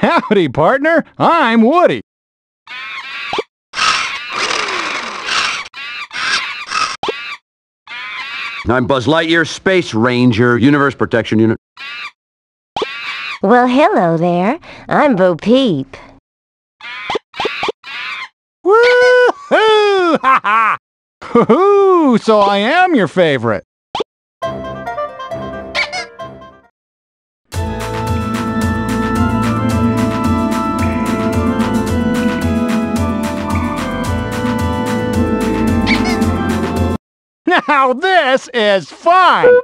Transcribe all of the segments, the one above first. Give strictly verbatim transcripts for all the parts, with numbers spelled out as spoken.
Howdy, partner. I'm Woody. I'm Buzz Lightyear, Space Ranger, Universe Protection Unit. Well, hello there. I'm Bo Peep. Woo-hoo! Ha-ha! Hoo-hoo! So I am your favorite. Now this is fun!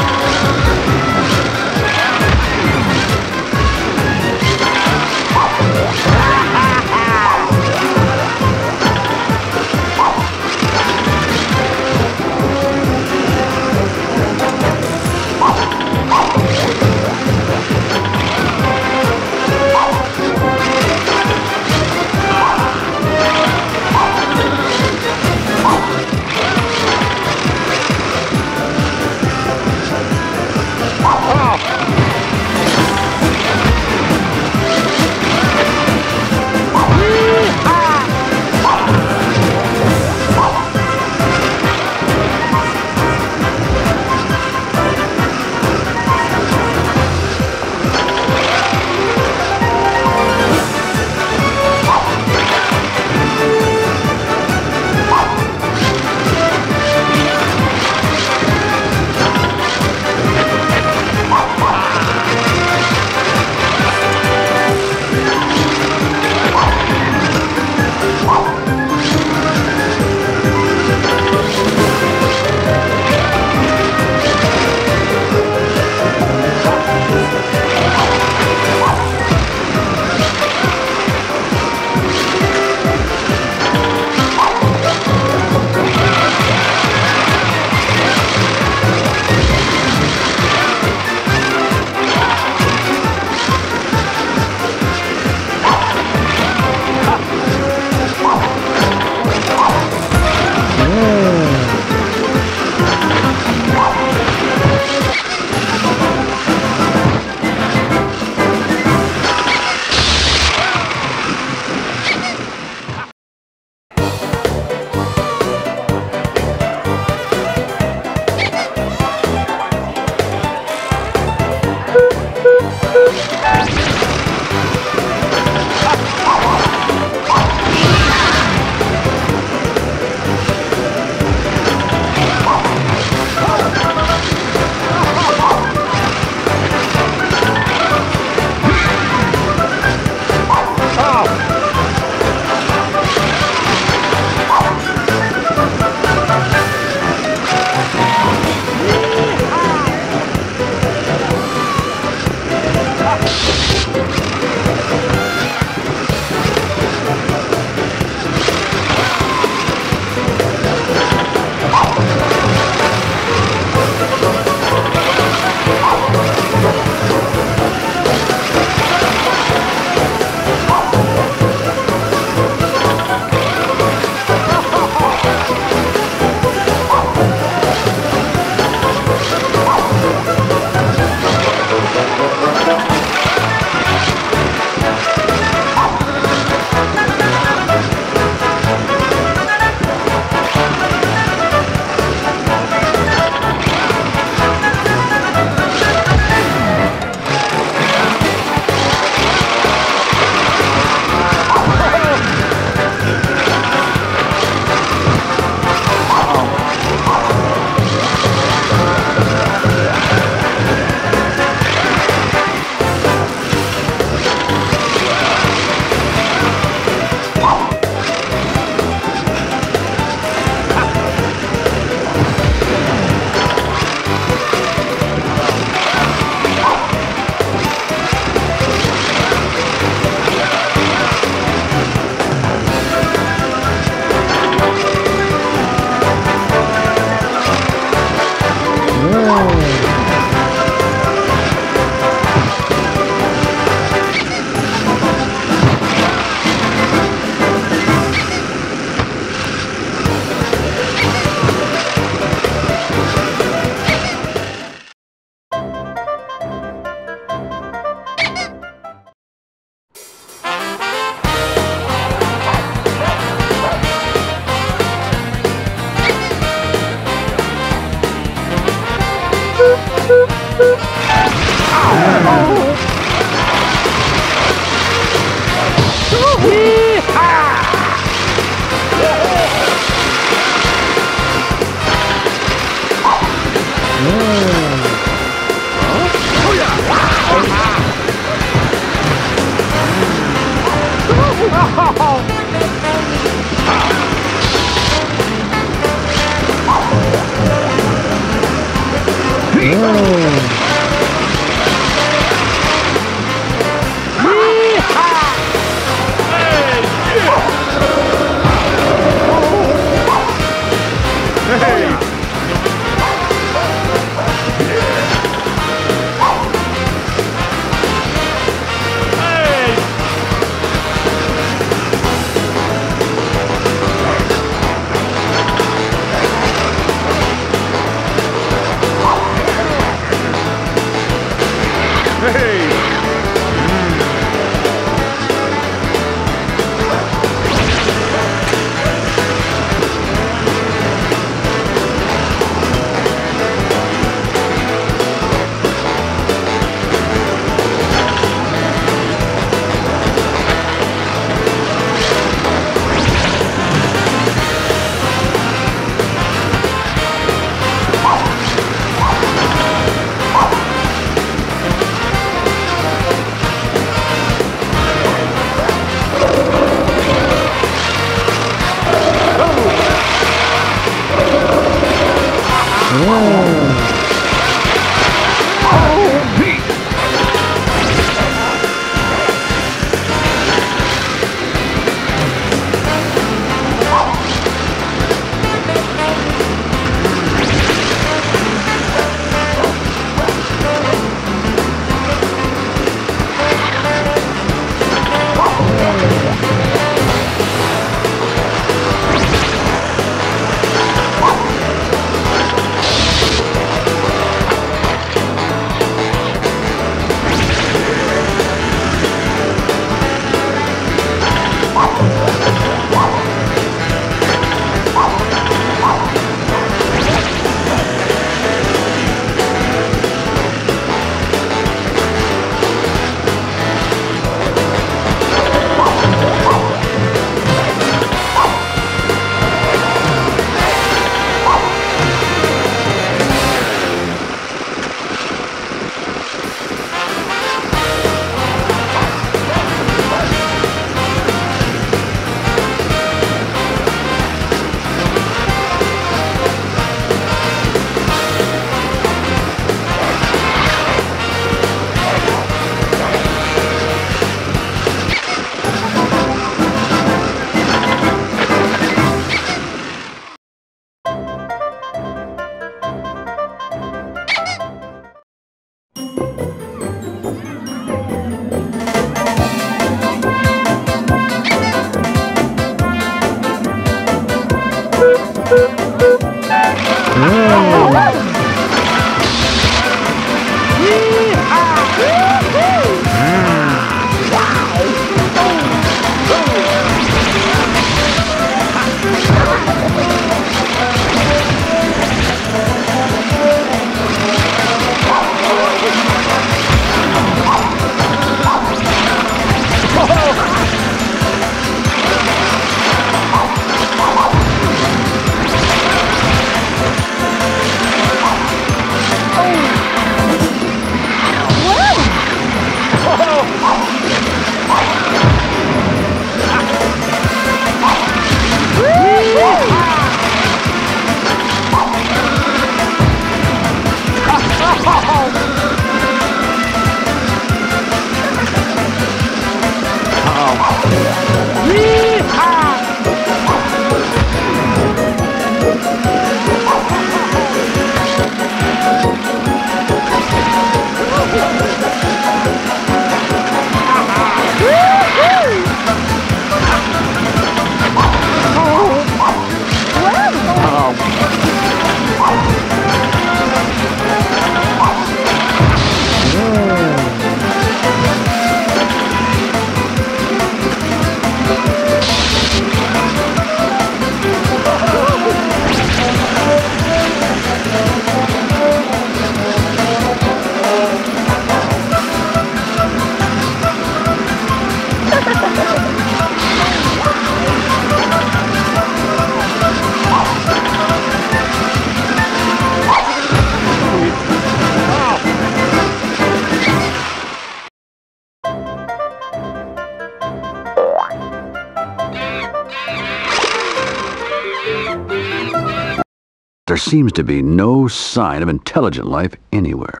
There seems to be no sign of intelligent life anywhere.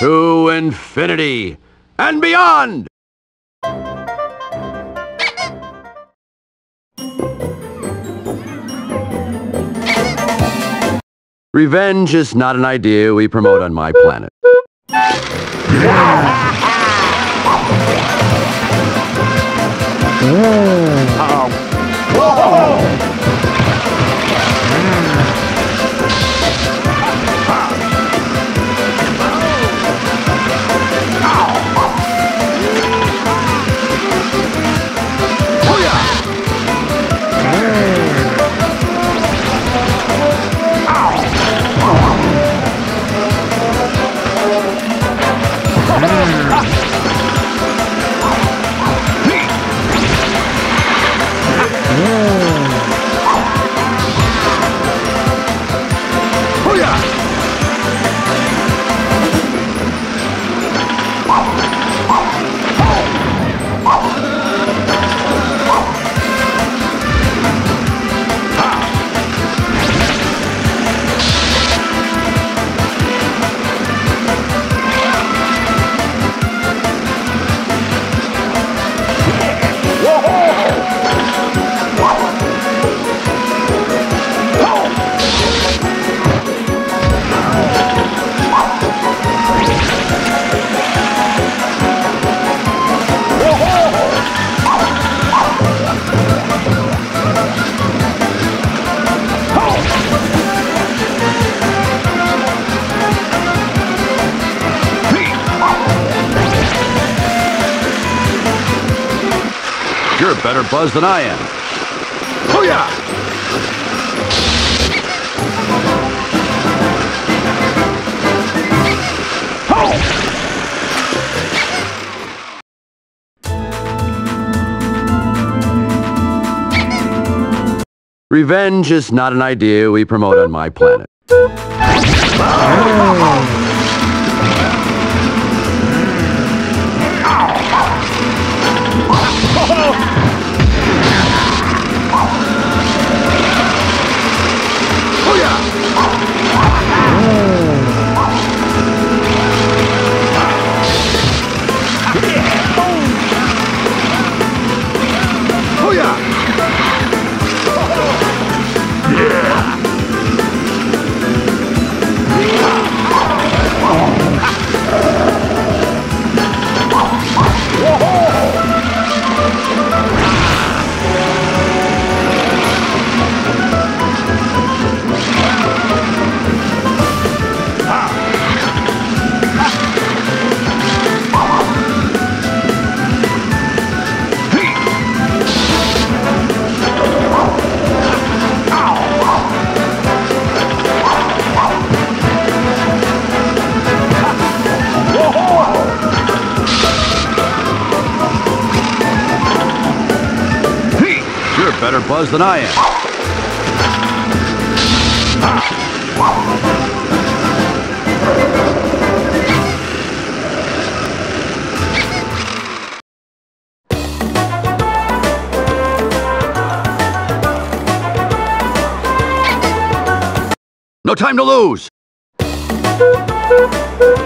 To infinity and beyond! Revenge is not an idea we promote on my planet. You're a better Buzz than I am. Hoo-yah! Oh! Revenge is not an idea we promote on my planet. Oh! Better Buzz than I am. No time to lose. Oh!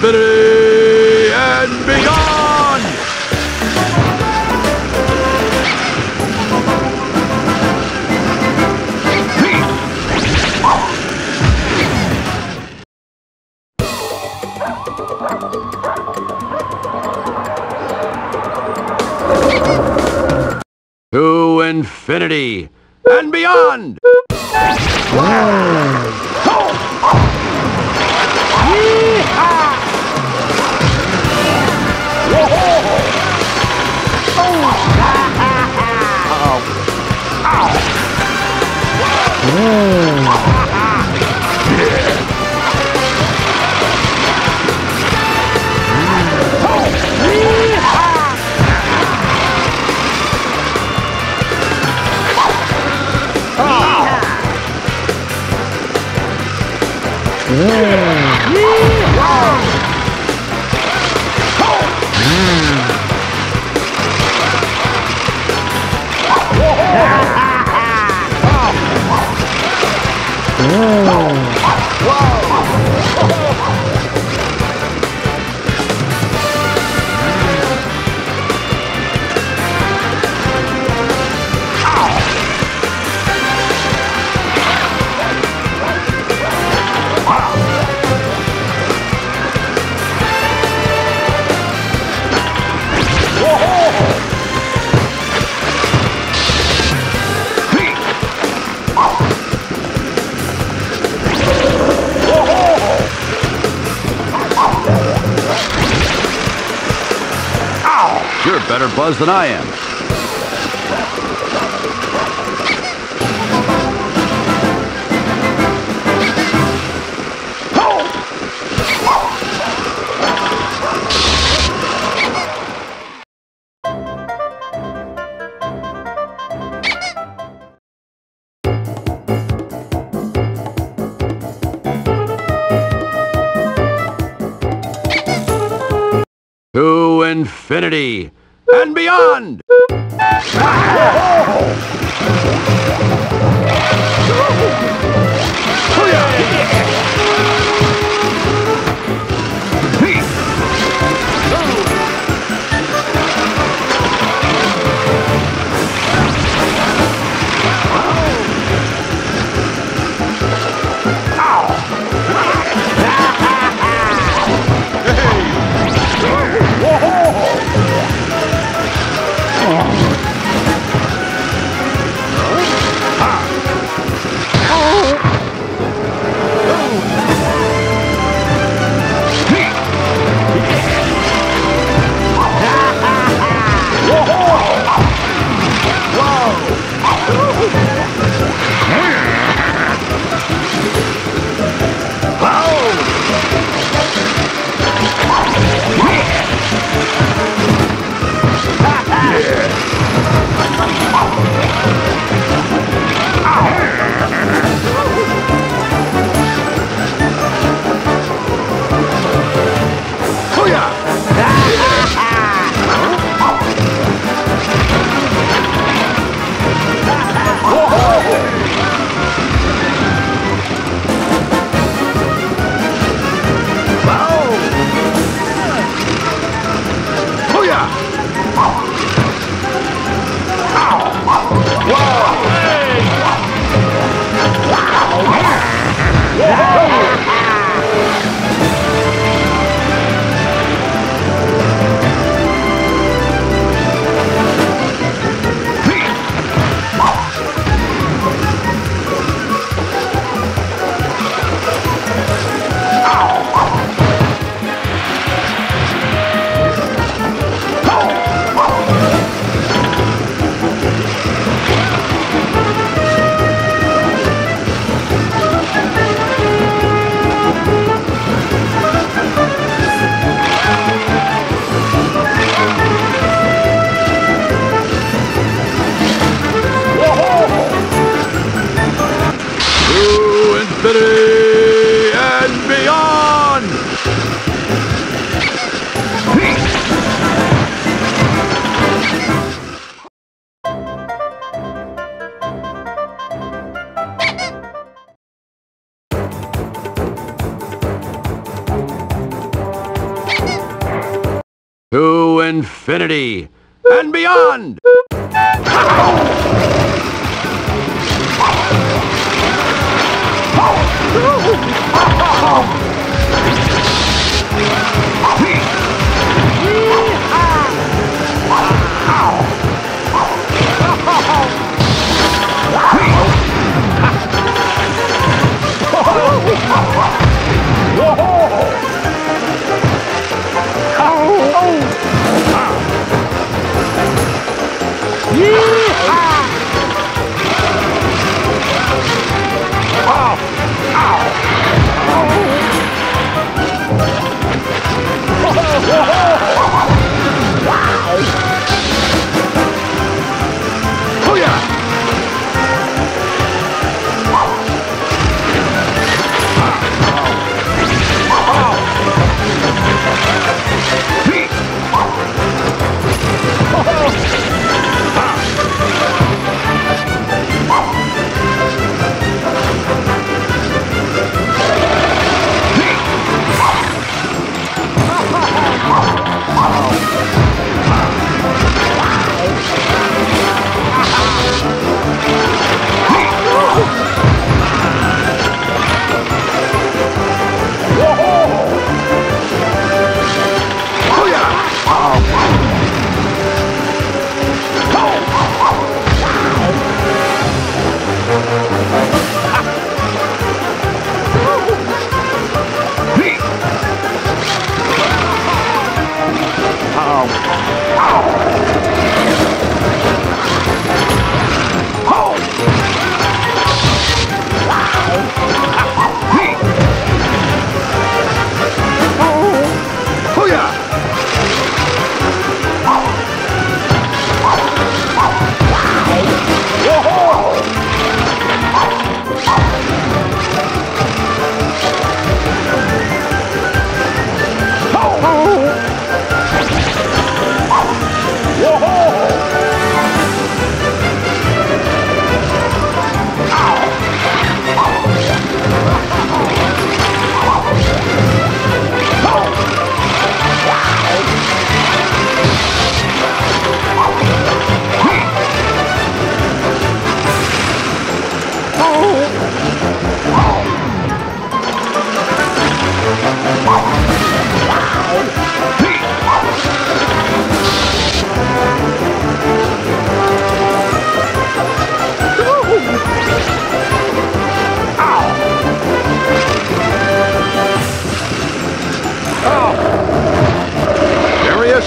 infinity and beyond! To infinity and beyond! Wow. You're better Buzz than I am. To infinity and beyond! infinity and beyond!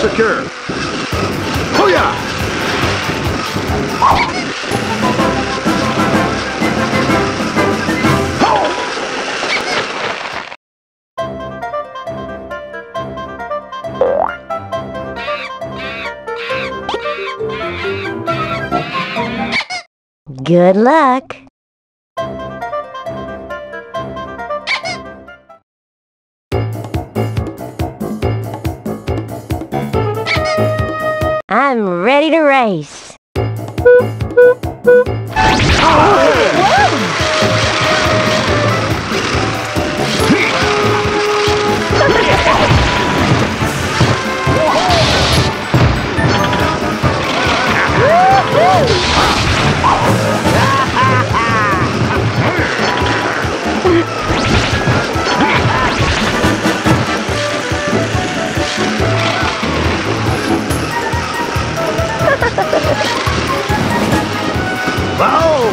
Secure. Hoo-yah! Good luck. I'm ready to race. Boop, boop, boop. Wow!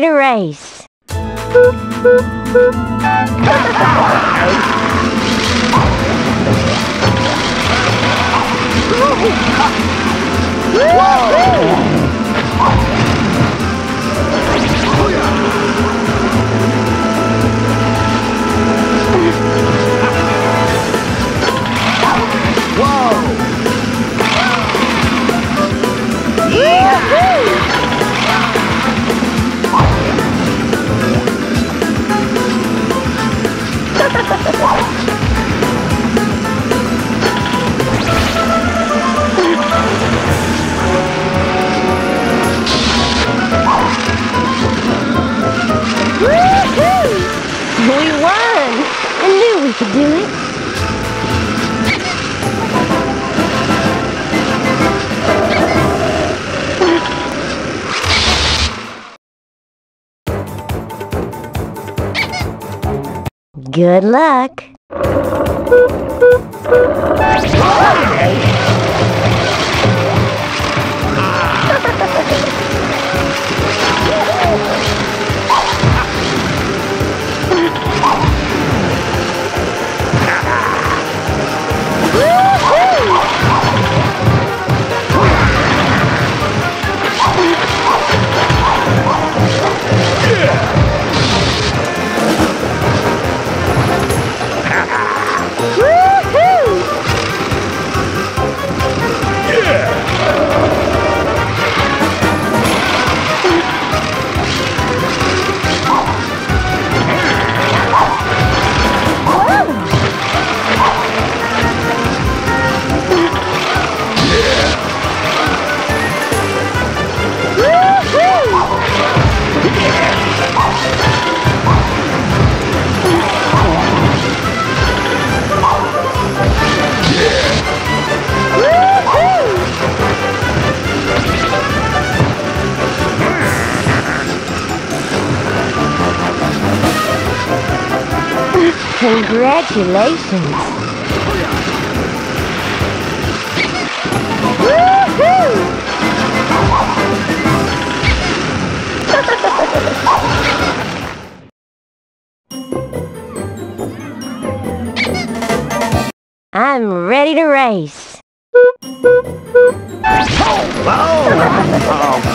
ready to race. Boop, boop, boop. Whoa! Yeah! We could do it. Good luck. Congratulations! I'm ready to race. Boop, boop, boop. Oh, oh, oh.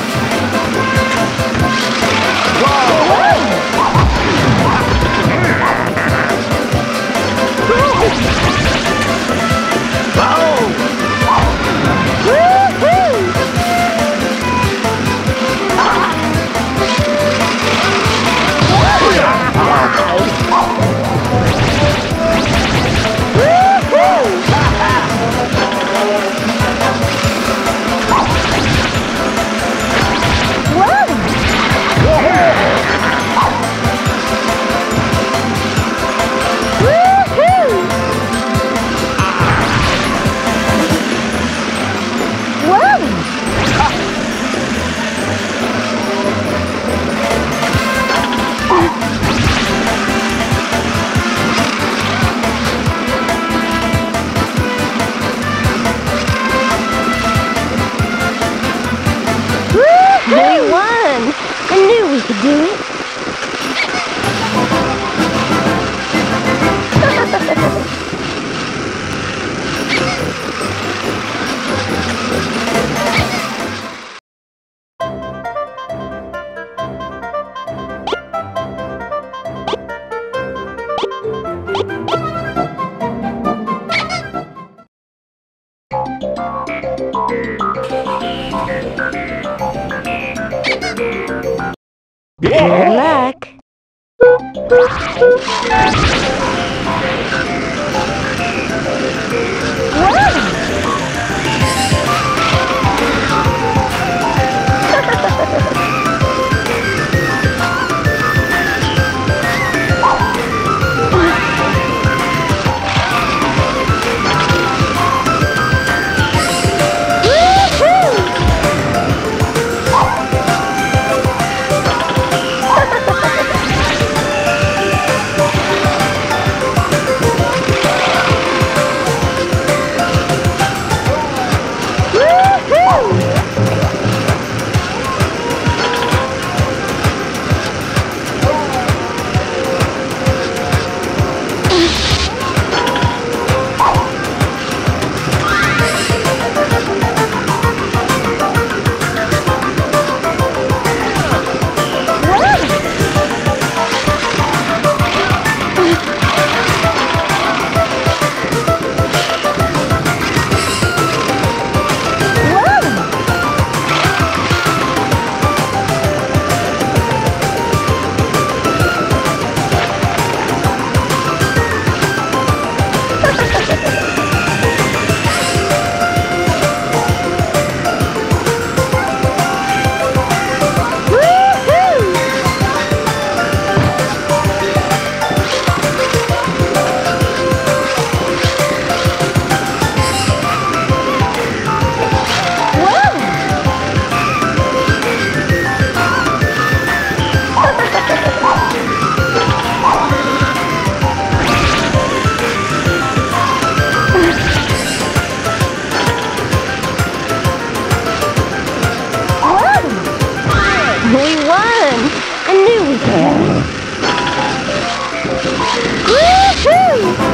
We won! I knew we could! Woohoo!